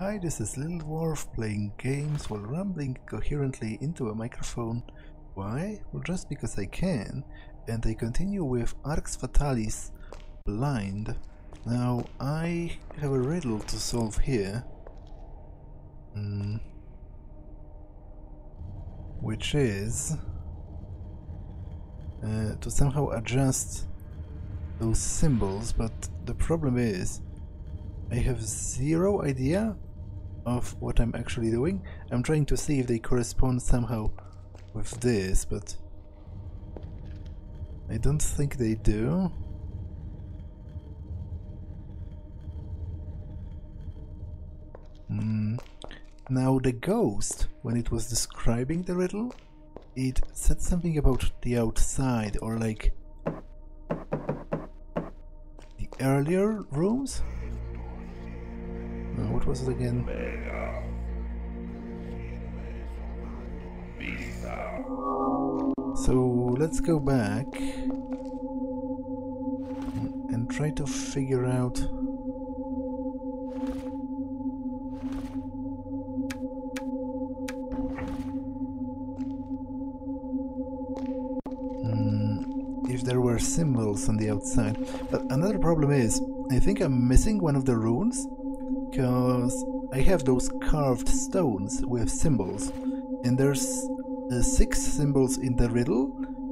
Hi, this is Little Dwarf playing games while rambling coherently into a microphone. Why? Well, just because I can. And I continue with Arx Fatalis, Blind. Now, I have a riddle to solve here. Which is to somehow adjust those symbols, but the problem is I have zero idea of what I'm actually doing. I'm trying to see if they correspond somehow with this, but I don't think they do. Now the ghost, when it was describing the riddle, it said something about the outside, or like the earlier rooms? No, what was it again? So let's go back and try to figure out there were symbols on the outside. But another problem is, I think I'm missing one of the runes, because I have those carved stones with symbols, and there's 6 symbols in the riddle,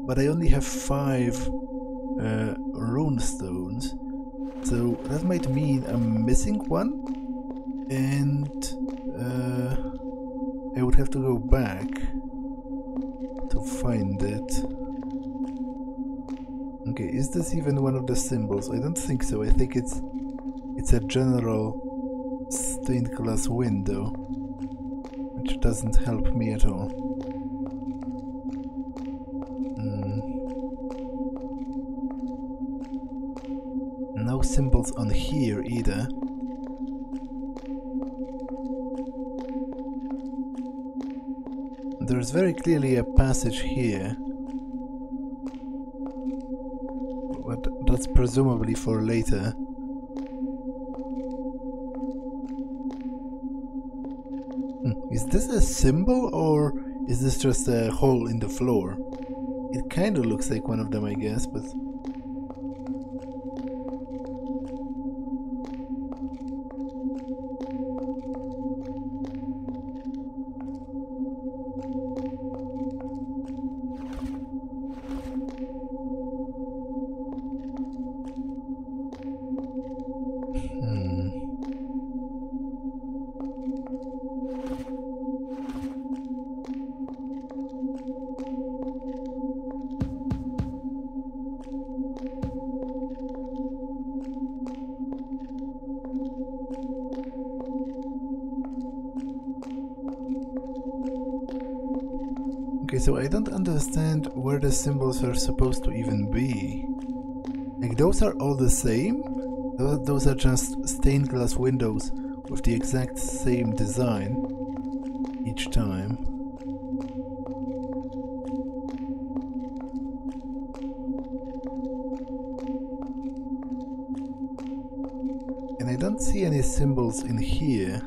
but I only have 5 rune stones, so that might mean I'm missing one, and I would have to go back to find it. Okay, is this even one of the symbols? I don't think so. I think it's a general stained glass window, which doesn't help me at all. No symbols on here either. There's very clearly a passage here. That's presumably for later. Is this a symbol, or is this just a hole in the floor? It kind of looks like one of them, I guess, but... So I don't understand where the symbols are supposed to even be. Like, those are all the same? Those are just stained glass windows with the exact same design each time. And I don't see any symbols in here.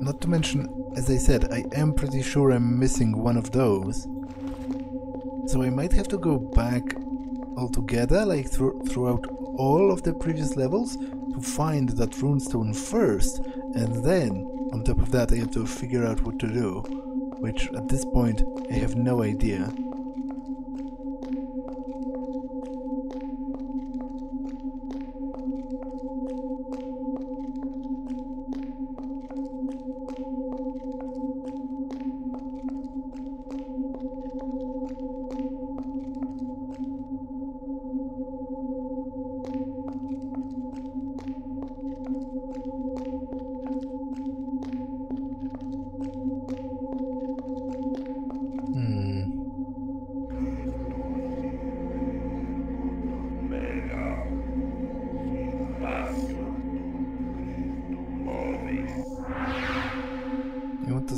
Not to mention, as I said, I am pretty sure I'm missing one of those. So I might have to go back altogether, like throughout all of the previous levels, to find that runestone first, and then on top of that I have to figure out what to do, which at this point I have no idea.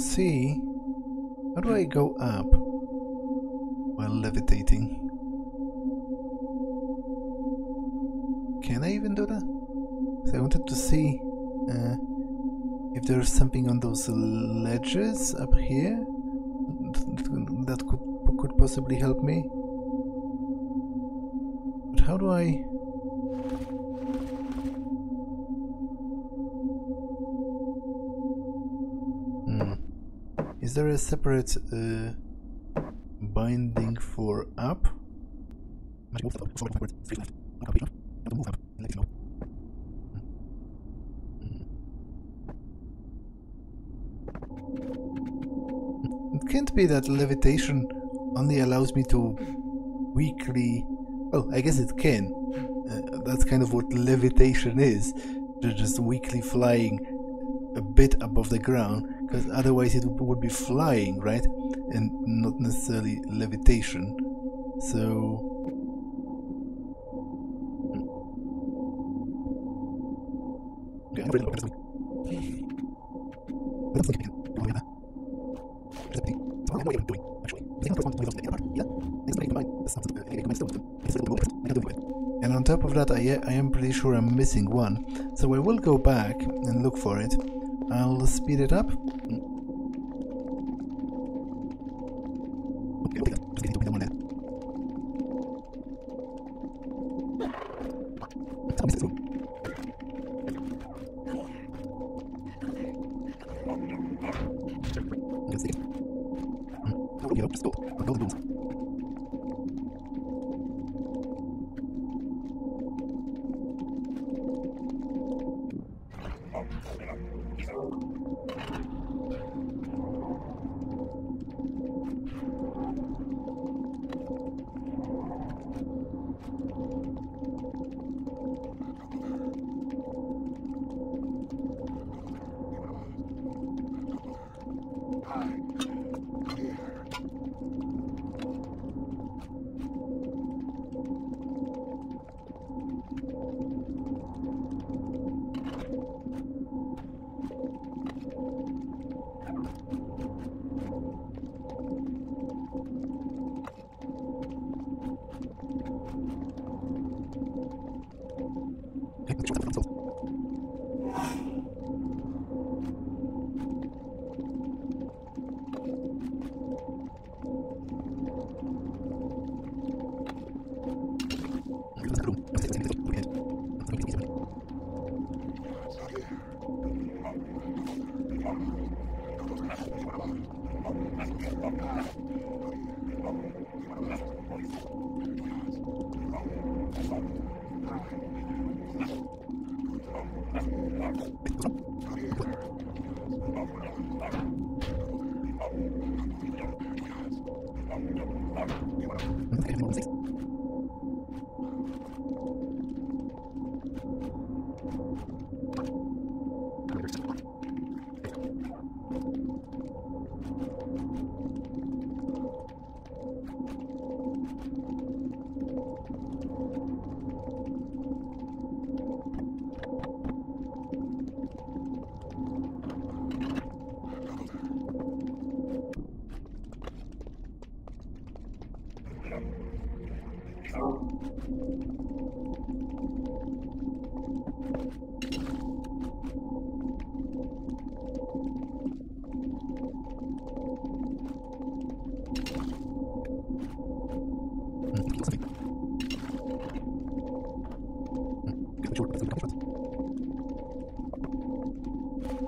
see. How do I go up while levitating? Can I even do that? So I wanted to see if there's something on those ledges up here that could possibly help me. But how do I... Is there a separate binding for up? It can't be that levitation only allows me to weakly... Well, I guess it can. That's kind of what levitation is. Just weakly flying a bit above the ground. Because otherwise it would be flying, right? And not necessarily levitation. So... And on top of that, I am pretty sure I'm missing one. So I will go back and look for it. I'll speed it up.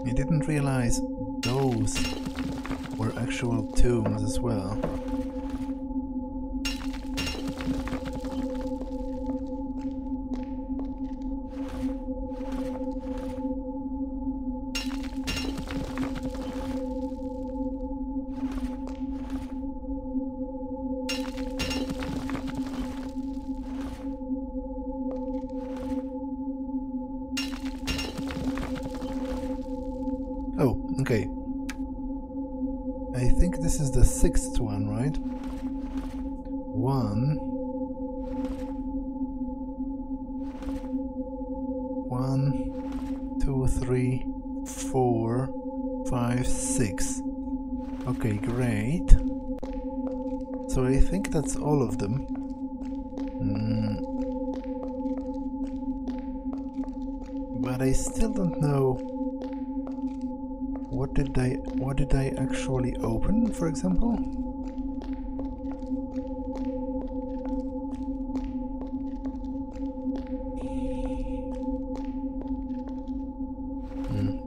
I didn't realize those were actual tombs as well. One, two, three, four, five, six. Okay, great. So I think that's all of them. But I still don't know what did I actually open, for example?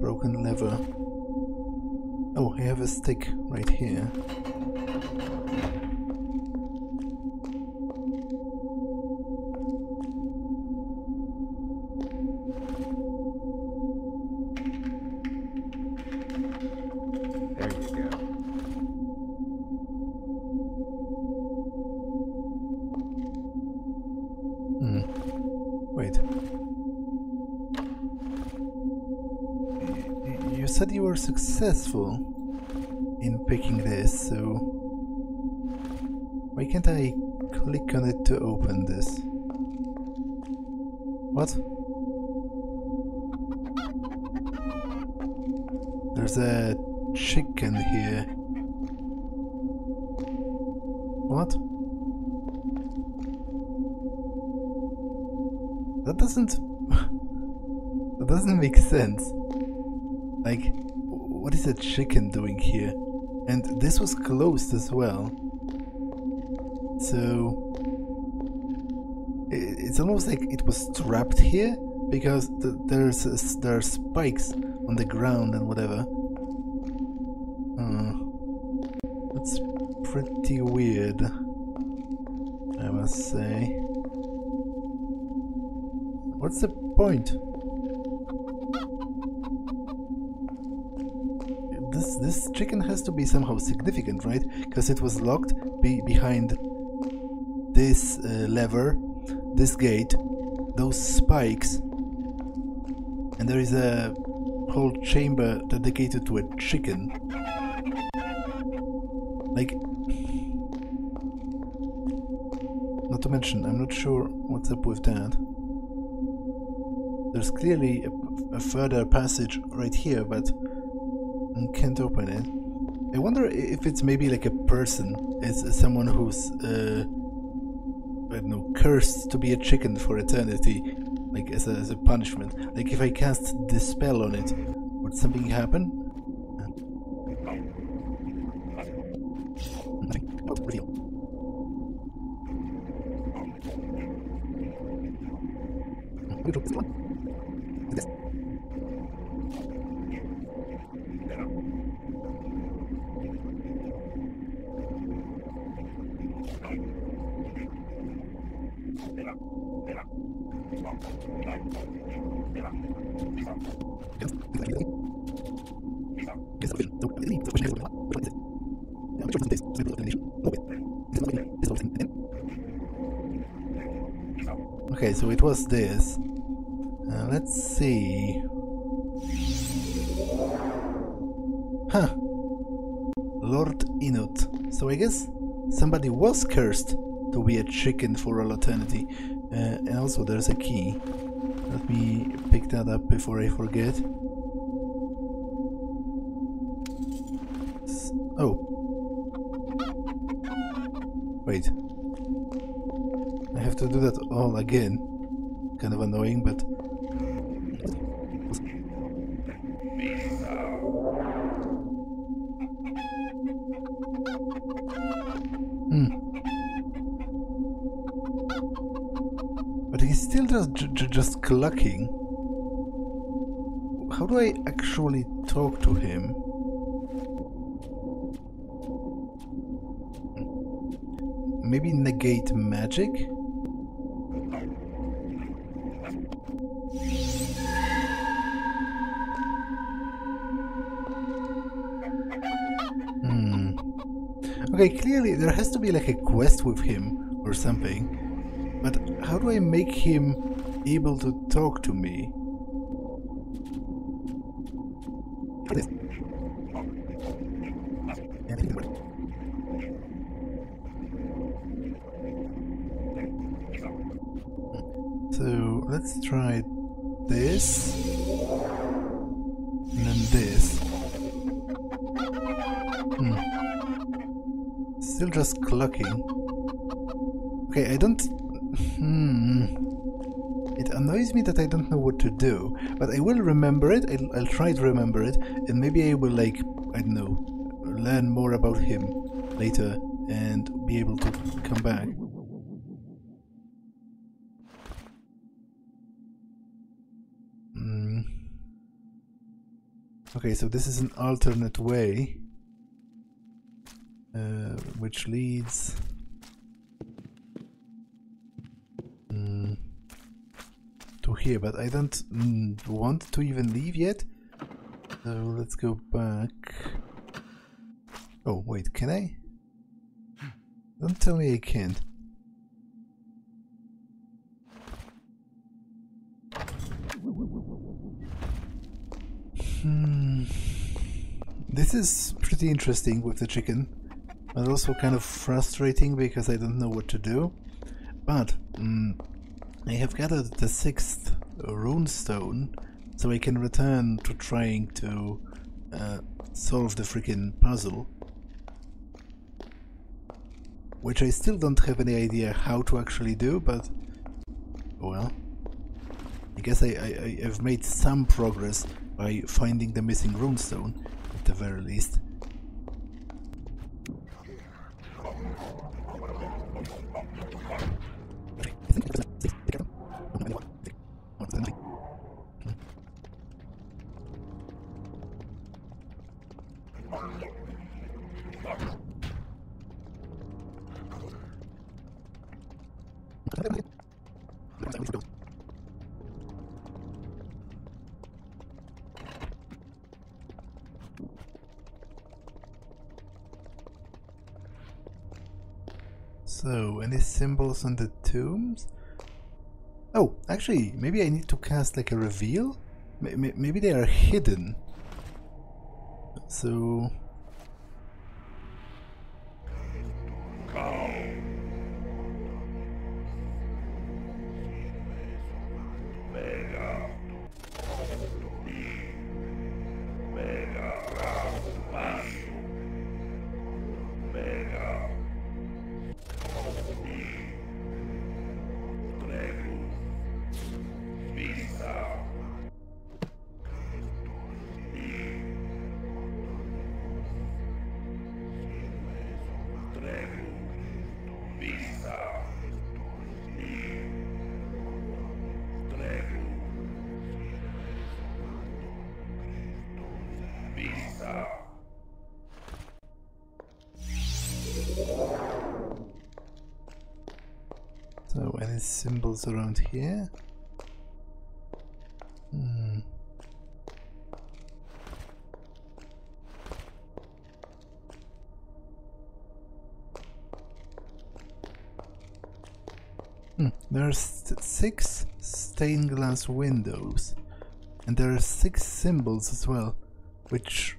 Broken lever. Oh, I have a stick right here. Successful in picking this, so why can't I click on it to open this? What? There's a chicken here. What? That doesn't make sense. Like, what is a chicken doing here? And this was closed as well. So it's almost like it was trapped here, because there are spikes on the ground and whatever. That's pretty weird, I must say. What's the point? This chicken has to be somehow significant, right? Because it was locked behind this lever, this gate, those spikes, and there is a whole chamber dedicated to a chicken. Like, not to mention, I'm not sure what's up with that. There's clearly a further passage right here, but can't open it. I wonder if it's maybe like a person. It's someone who's, I don't know, cursed to be a chicken for eternity, like as a punishment. Like if I cast this spell on it, would something happen? Okay, so it was this. Let's see. Huh. Lord Inut. So I guess somebody was cursed to be a chicken for all eternity. And also there's a key. Let me pick that up before I forget. Oh. Wait. I have to do that all again. Kind of annoying, but... But he's still just clucking. How do I actually talk to him? Maybe negate magic? Okay, clearly there has to be like a quest with him or something, but how do I make him able to talk to me? So let's try this and then this. still just clocking. Okay, I don't... It annoys me that I don't know what to do, but I will remember it. I'll try to remember it, and maybe I will, like, I don't know, learn more about him later and be able to come back. Okay, so this is an alternate way, which leads... to here, but I don't want to even leave yet, so let's go back. Oh wait, can I? Don't tell me I can't. This is pretty interesting with the chicken, but also kind of frustrating because I don't know what to do, but I have gathered the 6th rune stone, so I can return to trying to solve the freaking puzzle, which I still don't have any idea how to actually do, but well, I guess I've made some progress by finding the missing rune stone at the very least. So, any symbols on the tombs? Oh, actually, maybe I need to cast like a reveal? Maybe they are hidden. So... So, any symbols around here? There are 6 stained glass windows, and there are 6 symbols as well, which...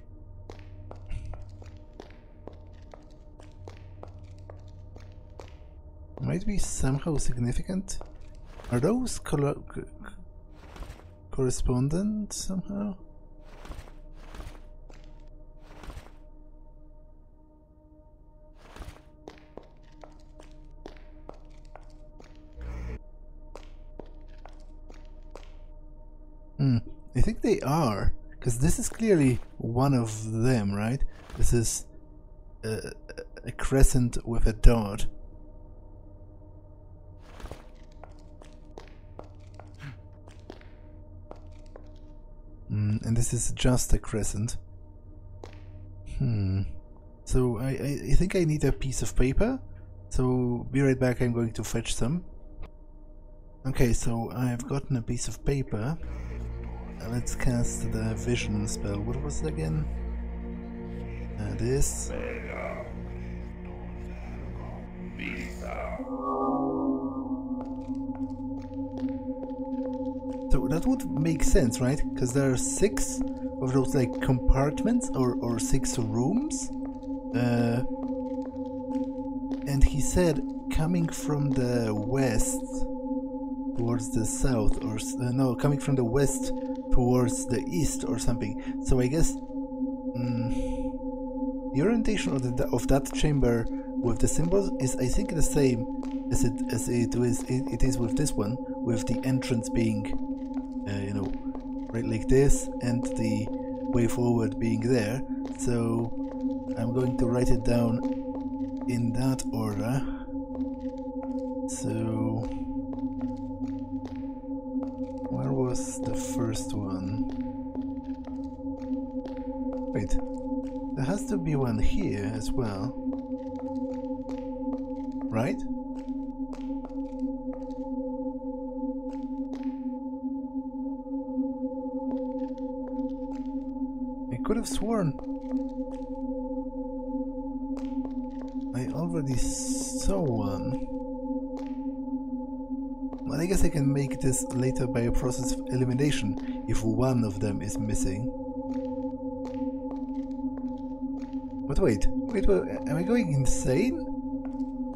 might be somehow significant. Are those correspondent somehow? I think they are, because this is clearly one of them, right? This is a crescent with a dot. And this is just a crescent. So I think I need a piece of paper. So be right back, I'm going to fetch some. Okay, so I've gotten a piece of paper. Let's cast the vision spell. What was it again? This. So that would make sense, right? Because there are 6 of those like compartments or 6 rooms. And he said coming from the west towards the south, or no, coming from the west towards the east or something. So I guess the orientation of that chamber with the symbols is I think the same as it is with this one, with the entrance being you know, right like this, and the way forward being there. So I'm going to write it down in that order. So where was the first one? Wait, there has to be one here as well, right? I could have sworn I already saw one. Well, I guess I can make this later by a process of elimination if one of them is missing. But wait, am I going insane?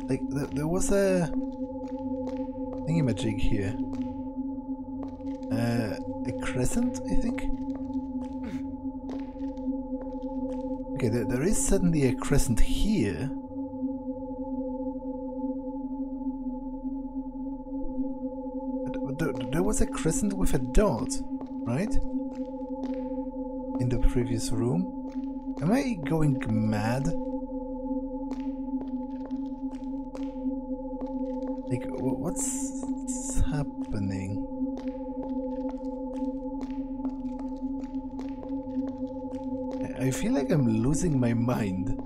Like, there was a thingamajig here. A crescent, I think? Okay, there is certainly a crescent here. There was a crescent with a dot, right? In the previous room. Am I going mad? Like, what's happening? I feel like I'm losing my mind.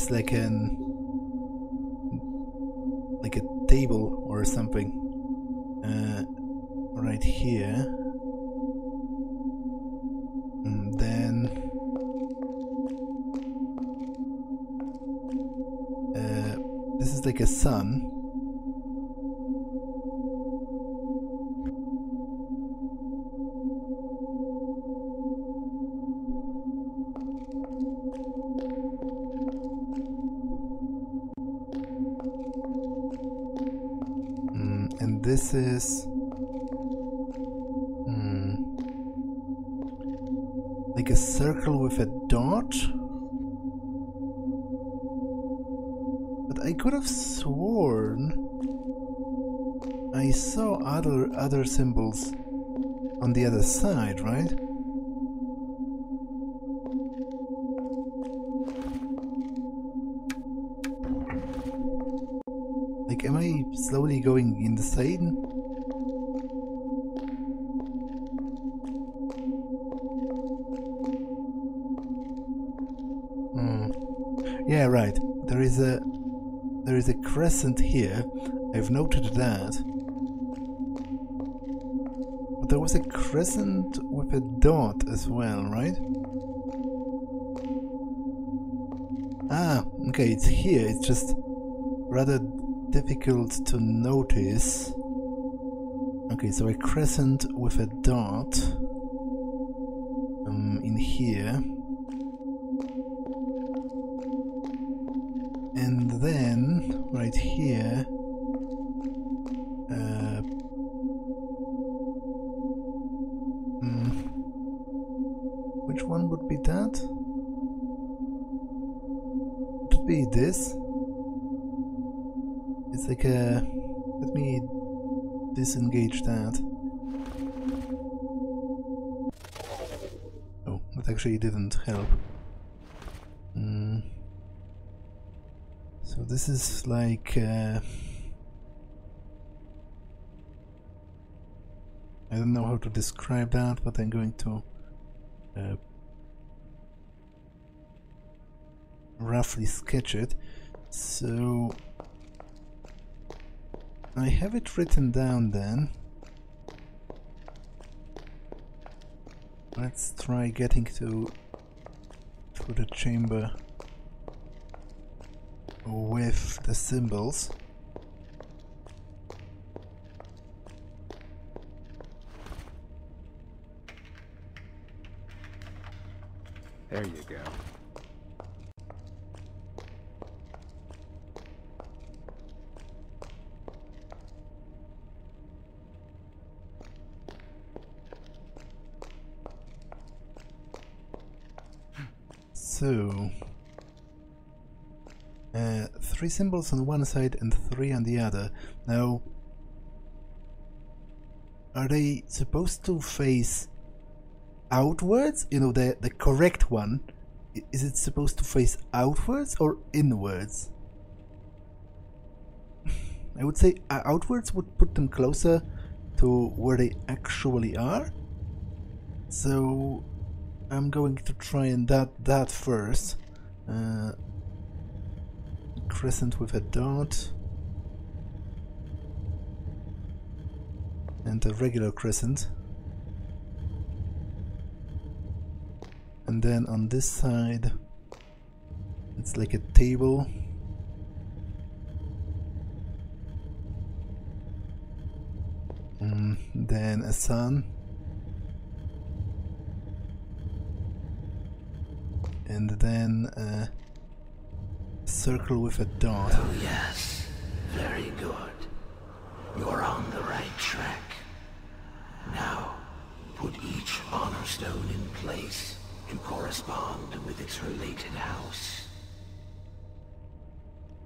It's like a table or something right here, and then this is like a sun. This is like a circle with a dot, but I could have sworn I saw other symbols on the other side, right? Am I slowly going insane? Yeah, right. There is a crescent here. I've noted that. But there was a crescent with a dot as well, right? Ah, okay, it's here. It's just rather difficult to notice. Okay, so a crescent with a dot in here, and then right here which one would be that? Would it be this? It's like a... let me disengage that. Oh, that actually didn't help. So this is like... I don't know how to describe that, but I'm going to... roughly sketch it. So... I have it written down then. Let's try getting to the chamber with the symbols. There you go. So, 3 symbols on one side and 3 on the other. Now, are they supposed to face outwards? You know, the correct one. Is it supposed to face outwards or inwards? I would say outwards would put them closer to where they actually are. So I'm going to try and that first. Crescent with a dot. And a regular crescent. And then on this side, it's like a table. Then a sun, and then a circle with a dot. Oh yes, very good. You're on the right track. Now, put each honor stone in place to correspond with its related house.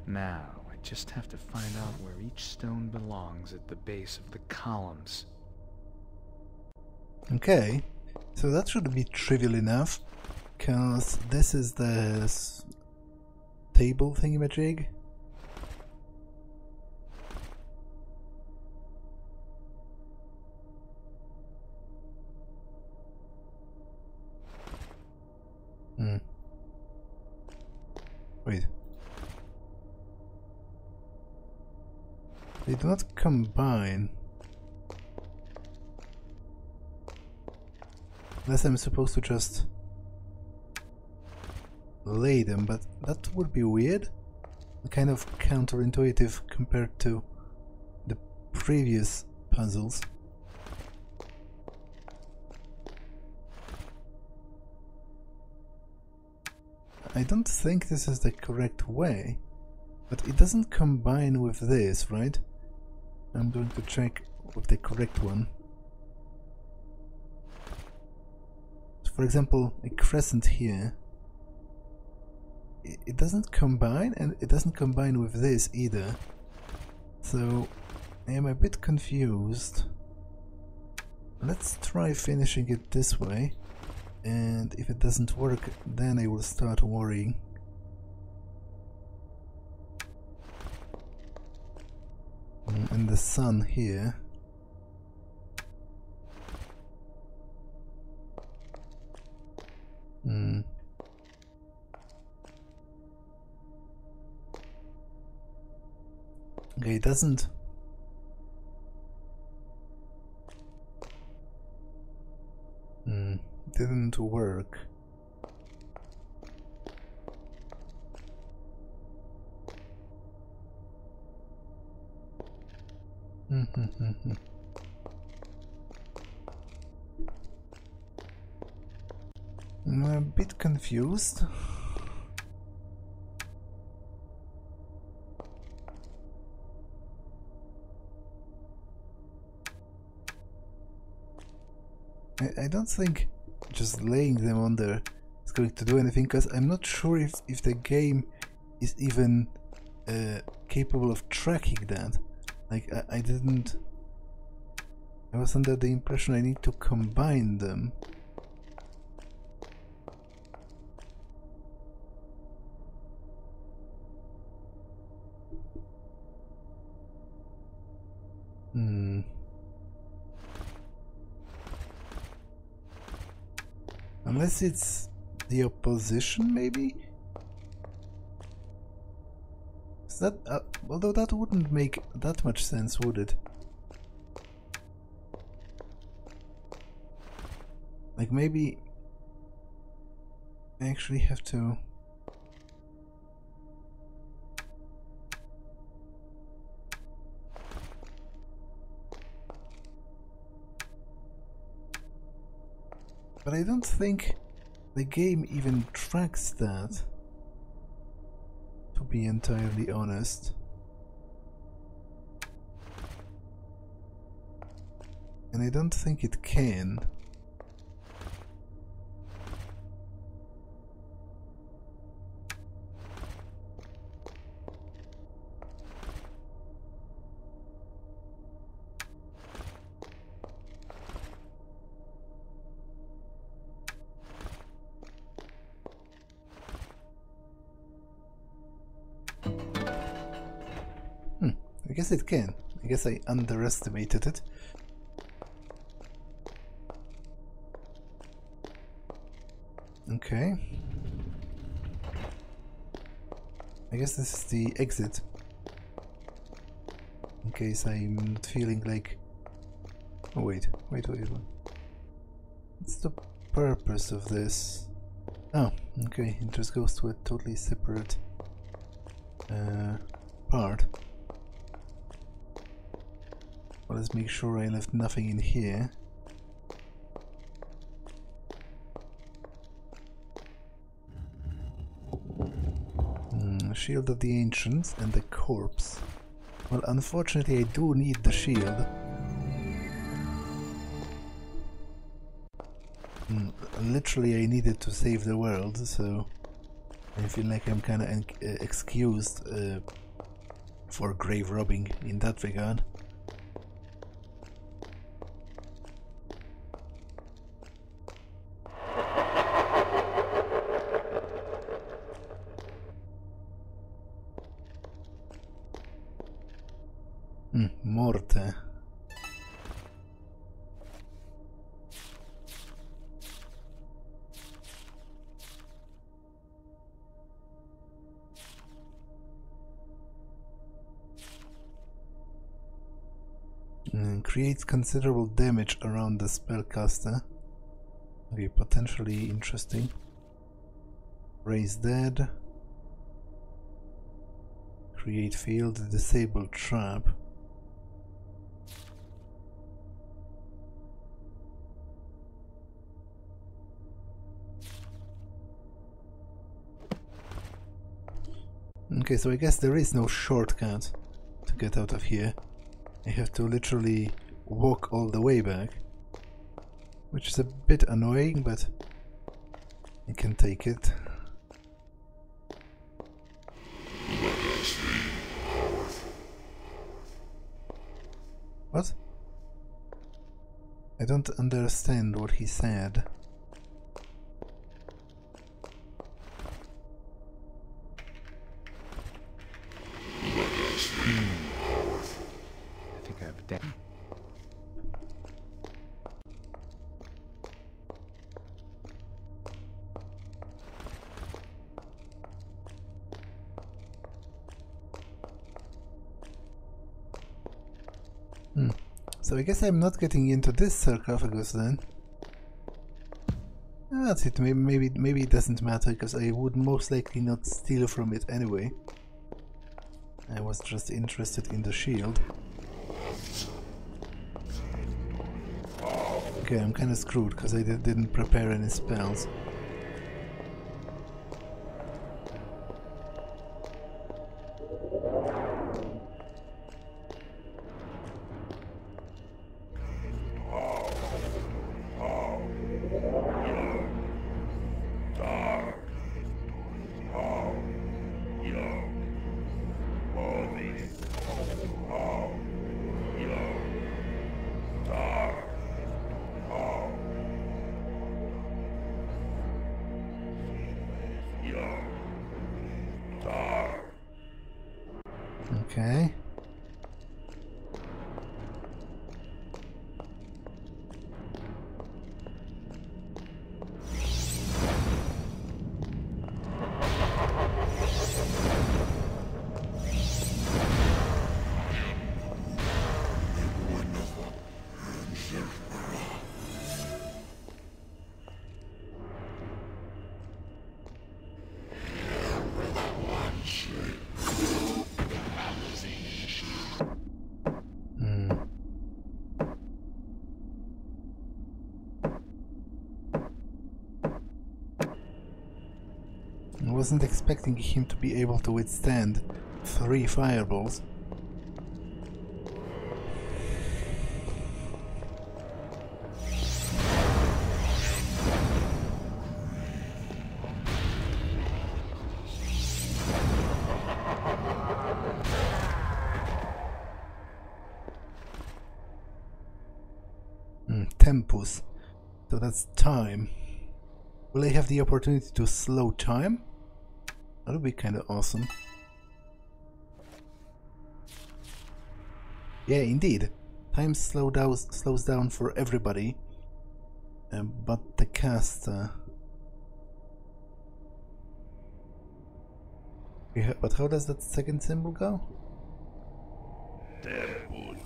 Now, just have to find out where each stone belongs at the base of the columns. Okay, so that should be trivial enough, because this is the table thingamajig. Wait. They do not combine. Unless I'm supposed to just lay them, but that would be weird. Kind of counterintuitive compared to the previous puzzles. I don't think this is the correct way, but it doesn't combine with this, right? I'm going to check with the correct one. For example, a crescent here. It doesn't combine, and it doesn't combine with this either. So I am a bit confused. Let's try finishing it this way. And if it doesn't work, then I will start worrying. And the sun here. Okay, it doesn't. Didn't work. I'm a bit confused. I don't think just laying them on there is going to do anything, because I'm not sure if the game is even capable of tracking that. Like, I was under the impression I need to combine them. Unless it's the opposition, maybe? That, although that wouldn't make that much sense, would it? Like, maybe I actually have to... But I don't think the game even tracks that, to be entirely honest. And I don't think it can. I guess it can. I guess I underestimated it. Okay. I guess this is the exit. In case I'm not feeling like... Oh wait, wait. What's the purpose of this? Oh, okay, it just goes to a totally separate part. Well, let's make sure I left nothing in here. Shield of the Ancients and the corpse. Well, unfortunately I do need the shield. Literally I needed to save the world, so I feel like I'm kind of excused for grave robbing in that regard. Morte. Creates considerable damage around the spellcaster. Okay, potentially interesting. Raise dead. Create field. Disable trap. Okay, so I guess there is no shortcut to get out of here. I have to literally walk all the way back, which is a bit annoying, but I can take it. What? I don't understand what he said. So I guess I'm not getting into this sarcophagus then. That's it, maybe it doesn't matter, because I would most likely not steal from it anyway. I was just interested in the shield. Okay, I'm kinda screwed, because I didn't prepare any spells. Okay. I wasn't expecting him to be able to withstand 3 fireballs. Tempus. So that's time. Will I have the opportunity to slow time? That would be kind of awesome. Yeah, indeed. Time slows down for everybody. But the caster... But how does that second symbol go? Temple.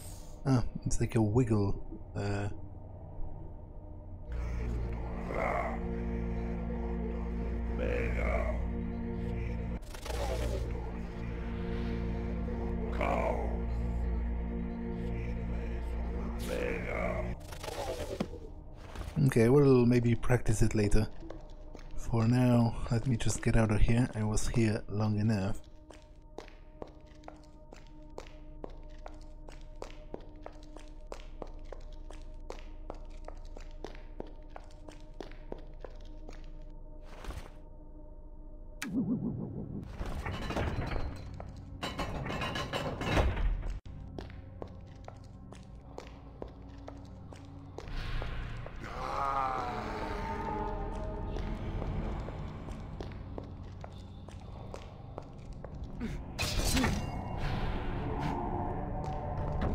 Ah, it's like a wiggle. Omega. Okay, we'll maybe practice it later. For now, let me just get out of here. I was here long enough.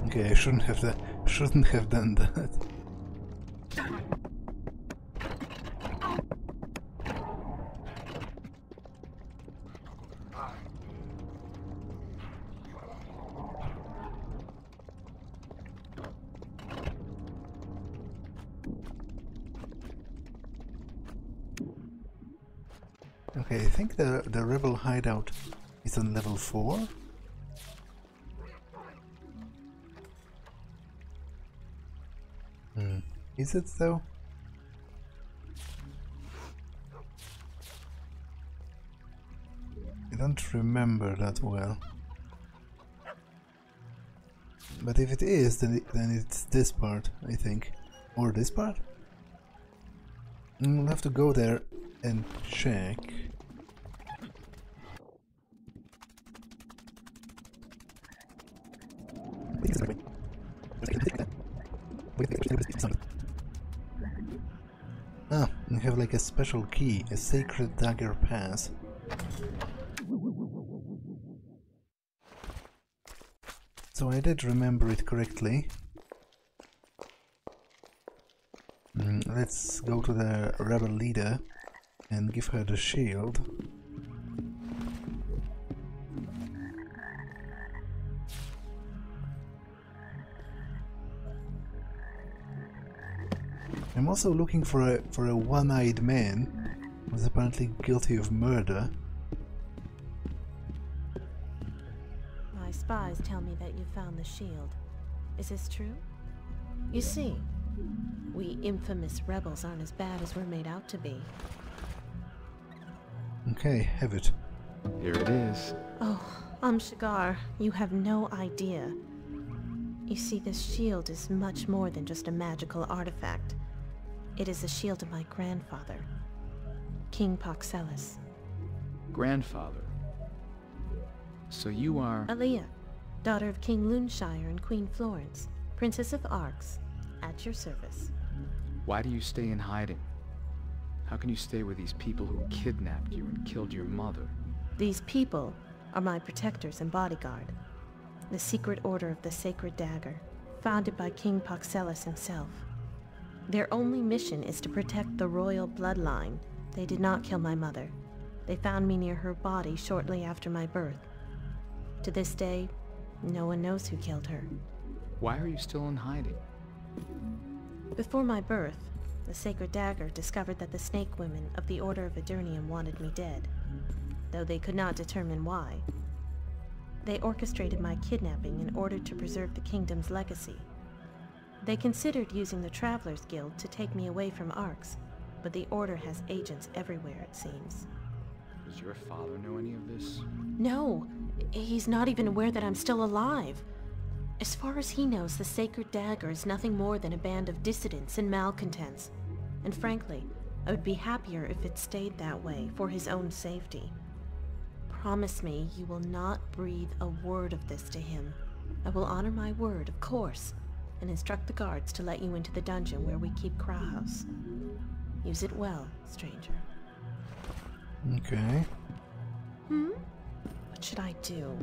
Okay, I shouldn't have done that. Okay, I think the rebel hideout is on level 4. Is it though? I don't remember that well. But if it is, then it's this part, I think. Or this part? We'll have to go there and check. Have like a special key, a sacred dagger pass. So I did remember it correctly. Let's go to the rebel leader and give her the shield. I'm also looking for a one-eyed man who's apparently guilty of murder. My spies tell me that you found the shield. Is this true? You see, we infamous rebels aren't as bad as we're made out to be. Okay, have it. Here it is. Oh, Am Shegar, you have no idea. You see, this shield is much more than just a magical artifact. It is the shield of my grandfather, King Poxelis. Grandfather? So you are... Aaliyah, daughter of King Loonshire and Queen Florence, Princess of Arx, at your service. Why do you stay in hiding? How can you stay with these people who kidnapped you and killed your mother? These people are my protectors and bodyguard. The Secret Order of the Sacred Dagger, founded by King Poxelis himself. Their only mission is to protect the royal bloodline. They did not kill my mother. They found me near her body shortly after my birth. To this day, no one knows who killed her. Why are you still in hiding? Before my birth, the Sacred Dagger discovered that the snake women of the Order of Adernium wanted me dead, though they could not determine why. They orchestrated my kidnapping in order to preserve the kingdom's legacy. They considered using the Traveler's Guild to take me away from Arx, but the Order has agents everywhere, it seems. Does your father know any of this? No, he's not even aware that I'm still alive. As far as he knows, the Sacred Dagger is nothing more than a band of dissidents and malcontents. And frankly, I would be happier if it stayed that way, for his own safety. Promise me you will not breathe a word of this to him. I will honor my word, of course, and instruct the guards to let you into the dungeon where we keep Krahaus. Use it well, stranger. Okay. What should I do?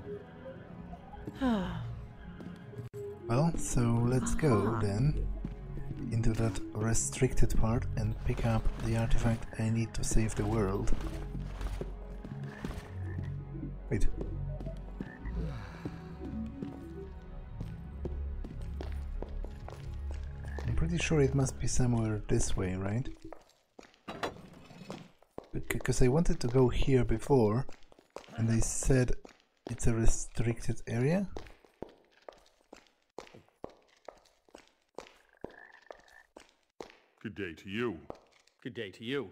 Well, so let's go then into that restricted part and pick up the artifact I need to save the world. Wait. I'm pretty sure it must be somewhere this way, right? Because I wanted to go here before and they said it's a restricted area. Good day to you. Good day to you.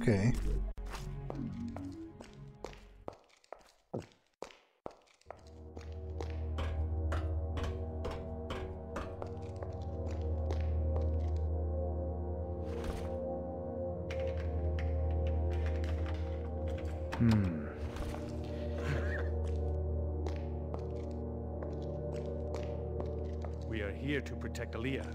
Okay. We are here to protect Aaliyah.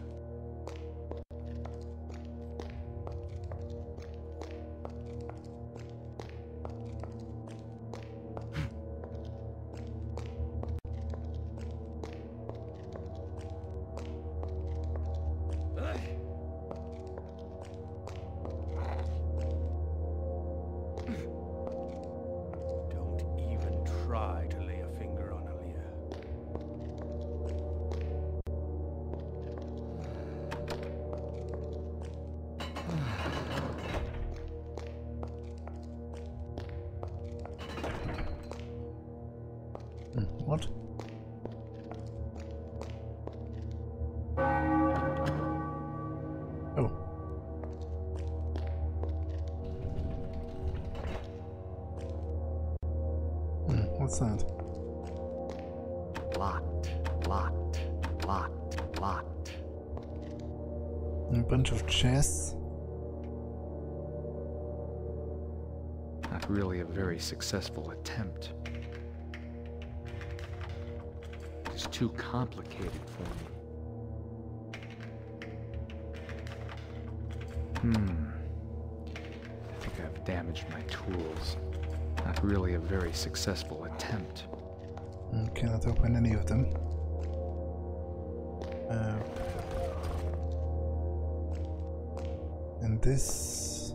What? Oh. What's that? Locked. A bunch of chests. Not really a very successful attempt. Too complicated for me. I think I've damaged my tools. Not really a very successful attempt. I cannot open any of them. And this...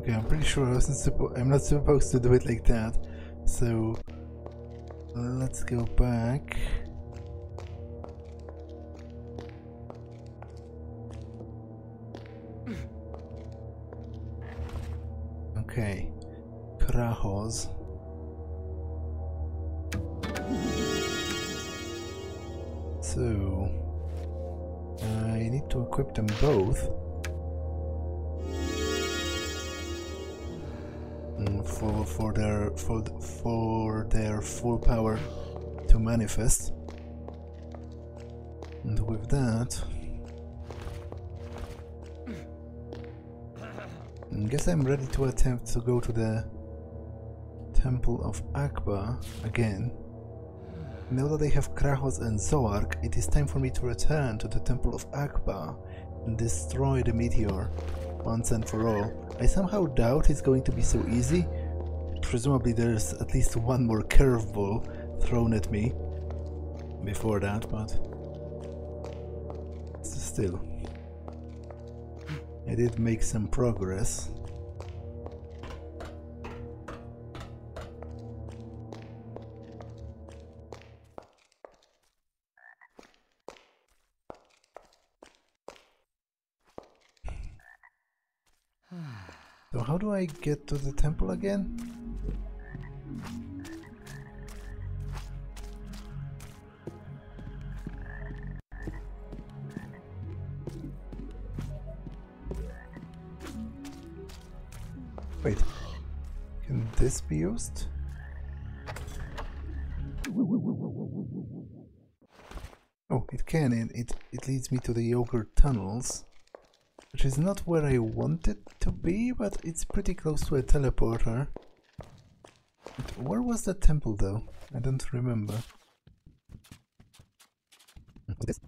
Okay, I'm pretty sure I'm not supposed to do it like that, so... Let's go back. Okay, Krahoz. So I need to equip them both for their full power to manifest, and with that I guess I'm ready to attempt to go to the Temple of Akbaa again. Now that I have Krahoz and Zoark, it is time for me to return to the Temple of Akbaa and destroy the meteor once and for all. I somehow doubt it's going to be so easy. Presumably there's at least one more curveball thrown at me before that, but still, I did make some progress. So how do I get to the temple again? Wait, can this be used? Oh, it can, and it leads me to the yogurt tunnels, which is not where I want it to be, but it's pretty close to a teleporter. But where was the temple though? I don't remember. This?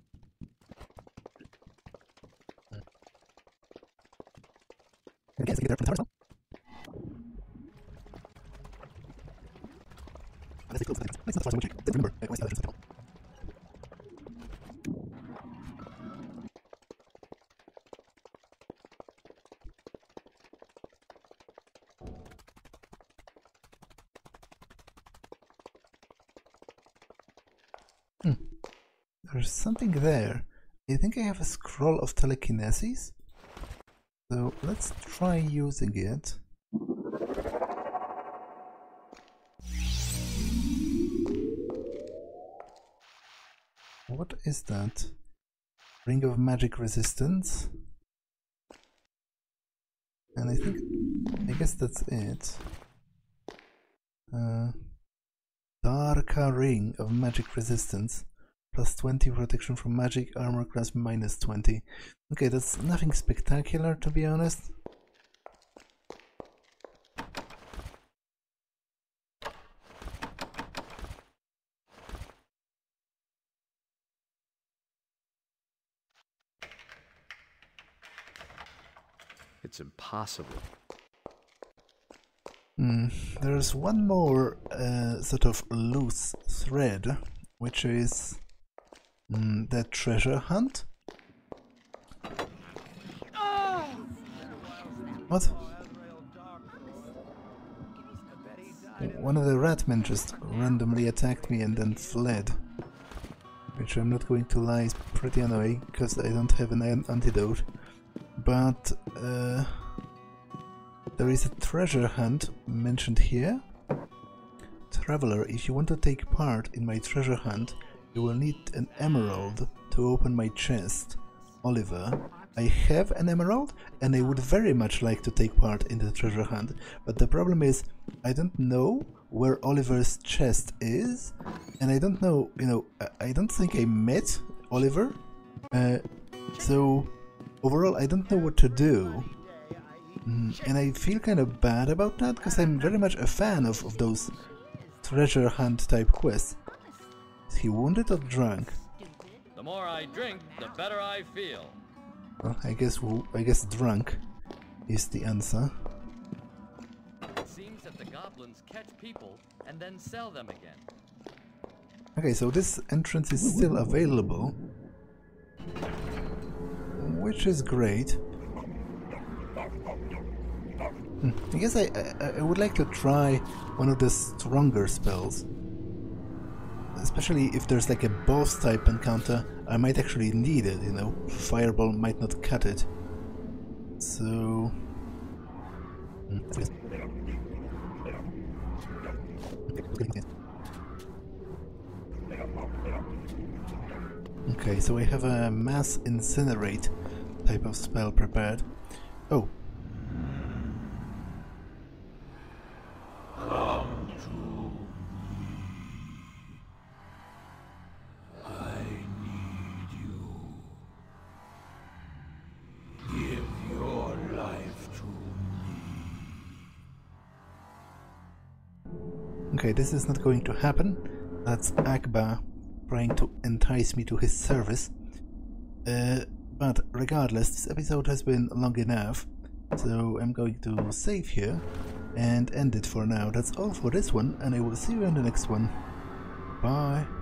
There's something there. I think I have a scroll of telekinesis, so let's try using it. What is that? Ring of magic resistance. And I guess that's it. Darka ring of magic resistance. Plus 20 protection from magic, armor class minus 20. Okay, that's nothing spectacular, to be honest. It's impossible. There's one more sort of loose thread, which is that treasure hunt? What? One of the ratmen just randomly attacked me and then fled. Which, I'm not going to lie, is pretty annoying, because I don't have an antidote. But there is a treasure hunt mentioned here. Traveler, if you want to take part in my treasure hunt, you will need an emerald to open my chest. Oliver, I have an emerald and I would very much like to take part in the treasure hunt, but the problem is I don't know where Oliver's chest is, and I don't know, I don't think I met Oliver, so overall I don't know what to do. And I feel kind of bad about that, because I'm very much a fan of those treasure hunt type quests. Is he wounded or drunk? The more I drink, the better I feel. Well, I guess drunk is the answer. It seems that the goblins catch people and then sell them again. Okay, so this entrance is still available, which is great. I guess I would like to try one of the stronger spells. Especially if there's like a boss type encounter, I might actually need it, Fireball might not cut it. So... okay, so I have a mass incinerate type of spell prepared. Oh. Okay, this is not going to happen. That's Akbaa trying to entice me to his service. But regardless, this episode has been long enough, so I'm going to save here and end it for now. That's all for this one, and I will see you in the next one. Bye!